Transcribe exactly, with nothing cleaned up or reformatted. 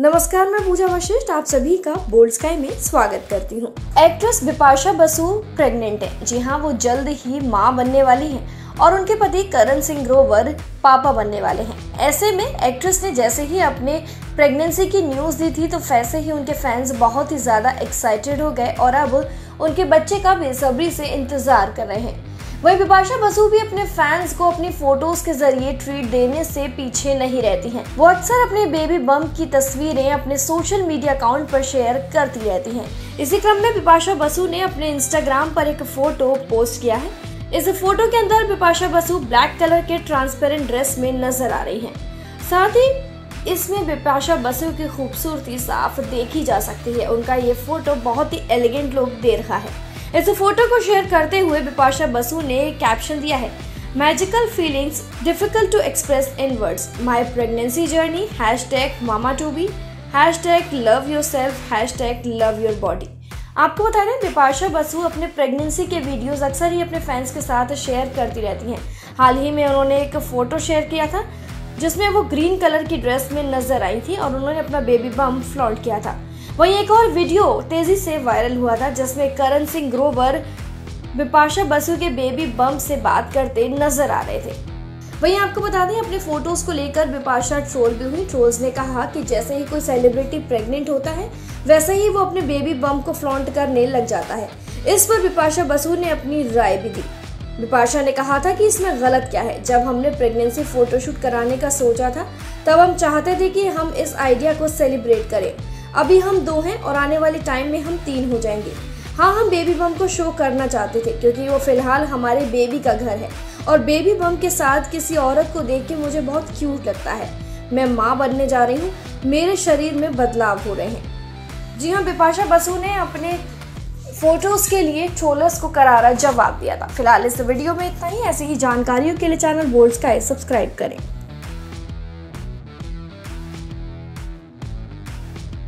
नमस्कार, मैं पूजा वशिष्ठ आप सभी का बोल्डस्काई में स्वागत करती हूँ। एक्ट्रेस बिपाशा बसु प्रेग्नेंट है। जी हाँ, वो जल्द ही माँ बनने वाली हैं और उनके पति करण सिंह ग्रोवर पापा बनने वाले हैं। ऐसे में एक्ट्रेस ने जैसे ही अपने प्रेगनेंसी की न्यूज़ दी थी तो वैसे ही उनके फैंस बहुत ही ज़्यादा एक्साइटेड हो गए और अब उनके बच्चे का बेसब्री से इंतज़ार कर रहे हैं। वहीं बिपाशा बसु भी अपने फैंस को अपनी फोटोज के जरिए ट्रीट देने से पीछे नहीं रहती हैं। वो अक्सर अपने बेबी बम्प की तस्वीरें अपने सोशल मीडिया अकाउंट पर शेयर करती रहती हैं। इसी क्रम में बिपाशा बसु ने अपने इंस्टाग्राम पर एक फोटो पोस्ट किया है। इस फोटो के अंदर बिपाशा बसु ब्लैक कलर के ट्रांसपेरेंट ड्रेस में नजर आ रही है। साथ ही इसमें बिपाशा बसु की खूबसूरती साफ देखी जा सकती है। उनका ये फोटो बहुत ही एलिगेंट लुक दे रहा है। इस फोटो को शेयर करते हुए बिपाशा बसु ने कैप्शन दिया है, magical feelings difficult to express in words, my pregnancy journey, hashtag mama to be, hashtag love yourself, hashtag love your body. आपको बता दें, बिपाशा बसु अपने प्रेगनेंसी के वीडियोस अक्सर ही अपने फैंस के साथ शेयर करती रहती हैं। हाल ही में उन्होंने एक फ़ोटो शेयर किया था जिसमें वो ग्रीन कलर की ड्रेस में नजर आई थी और उन्होंने अपना बेबी बम्प फ्लॉन्ट किया था। वहीं एक और वीडियो तेजी से वायरल हुआ था जिसमें करण सिंह ग्रोवर बिपाशा बसु के बेबी बम्प से बात करते नजर आ रहे थे। वहीं आपको बता दें, अपने फोटोज को लेकर बिपाशा ट्रोल भी हुई। ट्रोल्स ने कहा कि जैसे ही कोई सेलिब्रिटी प्रेग्नेंट होता है वैसे ही वो अपने बेबी बम्प को फ्लॉन्ट करने लग जाता है। इस पर बिपाशा बसु ने अपनी राय भी दी। बिपाशा ने कहा था कि इसमें गलत क्या है, जब हमने प्रेगनेंसी फोटोशूट कराने का सोचा था तब हम चाहते थे कि हम इस आइडिया को सेलिब्रेट करें। अभी हम दो हैं और आने वाले टाइम में हम तीन हो जाएंगे। हाँ, हम बेबी बम्प को शो करना चाहते थे क्योंकि वो फिलहाल हमारे बेबी का घर है और बेबी बम्प के साथ किसी औरत को देख के मुझे बहुत क्यूट लगता है। मैं माँ बनने जा रही हूँ, मेरे शरीर में बदलाव हो रहे हैं। जी हाँ, बिपाशा बसु ने अपने फोटोज़ के लिए ट्रोलर्स को करारा जवाब दिया था। फिलहाल इस वीडियो में इतना ही। ऐसी ही जानकारियों के लिए चैनल बोल्डस्काई सब्सक्राइब करें।